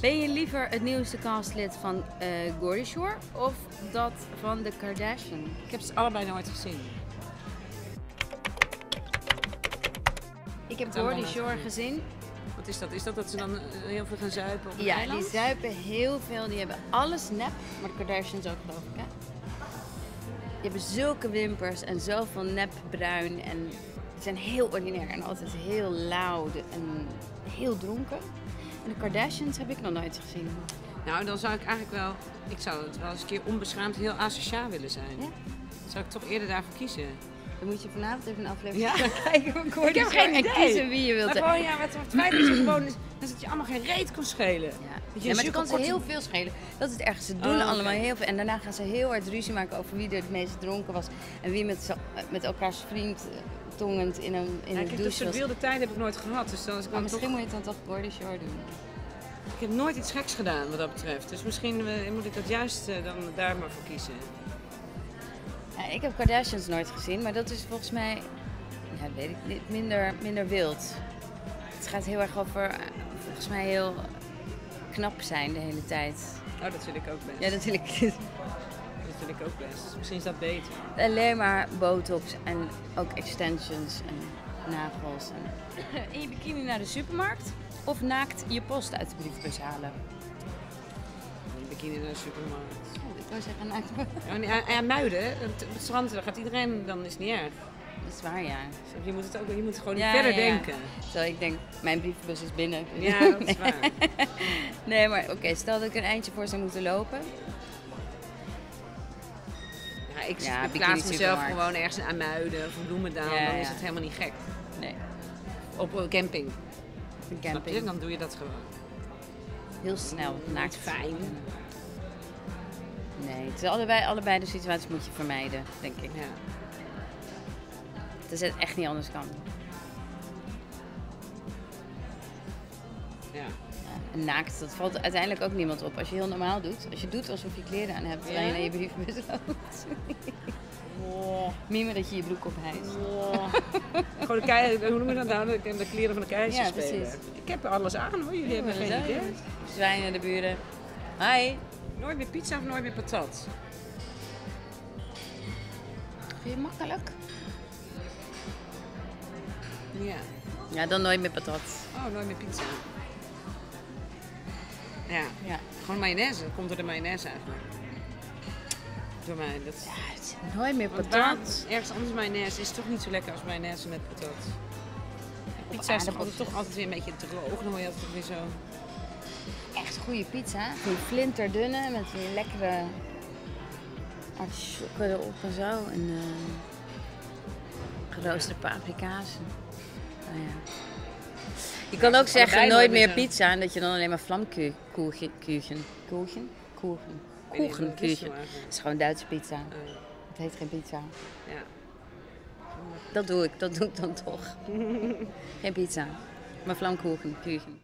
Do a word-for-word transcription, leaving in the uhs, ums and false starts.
Ben je liever het nieuwste castlid van uh, Geordie Shore of dat van de Kardashian? Ik heb ze allebei nooit gezien. Ik heb Geordie Shore gezien. Wat is dat? Is dat dat ze dan heel veel gaan zuipen op een eiland? Ja, die zuipen heel veel. Die hebben alles nep. Maar de Kardashians ook, geloof ik, hè? Die hebben zulke wimpers en zoveel nepbruin. En die zijn heel ordinair en altijd heel loud en heel dronken. En de Kardashians heb ik nog nooit gezien. Nou, dan zou ik eigenlijk wel... Ik zou het wel eens een keer onbeschaamd heel asociaal willen zijn. Ja? Zou ik toch eerder daarvoor kiezen? Dan moet je vanavond even een aflevering ja. kijken van Geordie. Ik heb geen idee. En kiezen wie je wilt. Maar gewoon, ja, wat het feit is, gewoon is dat je allemaal geen reet kon schelen. Ja, ja maar het kan korten... ze heel veel schelen. Dat is het ergste. Ze doen oh, allemaal okay. heel veel. En daarna gaan ze heel hard ruzie maken over wie er het meest dronken was. En wie met, met elkaars vriend tongend in een, in ja, een douche was. Dat soort wilde tijden heb ik nooit gehad. Dus dan maar dan misschien toch... moet je het dan toch Geordie Shore doen. Ik heb nooit iets geks gedaan wat dat betreft. Dus misschien uh, moet ik dat juist uh, dan daar maar voor kiezen. Ja, ik heb Kardashians nooit gezien, maar dat is volgens mij, ja, weet ik niet, minder, minder wild. Het gaat heel erg over, volgens mij, heel knap zijn de hele tijd. Oh, dat wil ik ook best. Ja, dat wil ik. Dat wil ik ook best. Misschien is dat beter. Alleen maar botox en ook extensions en nagels. En... In je bikini naar de supermarkt of naakt je post uit de brievenbus halen? In bikini naar de supermarkt. Ik zeggen, nou, ja, maar aan, aan Muiden, het, het strand, daar gaat iedereen, dan is het niet erg. Dat is waar, ja. Je moet het ook, je moet gewoon ja, verder ja. denken. Zo, ik denk, mijn brievenbus is binnen. Ja, dat is waar. Nee, maar oké, okay, stel dat ik een eindje voor zou moeten lopen. Ja, ik ja, plaats mezelf gewoon ergens aan Muiden of Bloemendaal, ja, dan ja. is het helemaal niet gek. Nee. Op een camping. Een camping. Je? Dan doe je dat gewoon. Heel snel, naakt fijn. Nee, dus allebei, allebei de situaties moet je vermijden, denk ik. Ja. Dus het echt niet anders kan. Ja. Ja, naakt, dat valt uiteindelijk ook niemand op. Als je heel normaal doet, als je doet alsof je kleren aan hebt, terwijl ja? je naar je brievenbus loopt. Wow. Mimer dat je je broek ophijst. Wow. Gewoon de kei, hoe noem je dat nou? De, de kleren van de keizer ja, spelen. Precies. Ik heb er alles aan hoor, jullie ja, hebben geen idee. Zwijnen de buren. Hi. Nooit meer pizza of nooit meer patat? Vind je het makkelijk? Ja. Ja, dan nooit meer patat. Oh, nooit meer pizza. Ja. ja. Gewoon mayonaise. Dat komt door de mayonaise eigenlijk. Door mij. Dat... Ja, het is nooit meer patat. Patat. Ergens anders mayonaise is toch niet zo lekker als mayonaise met patat. En pizza is toch altijd, toch altijd weer een beetje droog. Dan word je altijd weer zo... Echt goede pizza, die flinterdunne met die lekkere artisjokken erop en zo en uh, geroosterde paprika's. Nou ja. Je kan ook zeggen nooit meer pizza en dat je dan alleen maar vlamkuchen, koegen, koegen, koegen, koegen, koegen. Het is gewoon Duitse pizza. Het heet geen pizza. Ja. Dat doe ik, dat doe ik dan toch. Geen pizza, maar vlamkuchen, kuchen.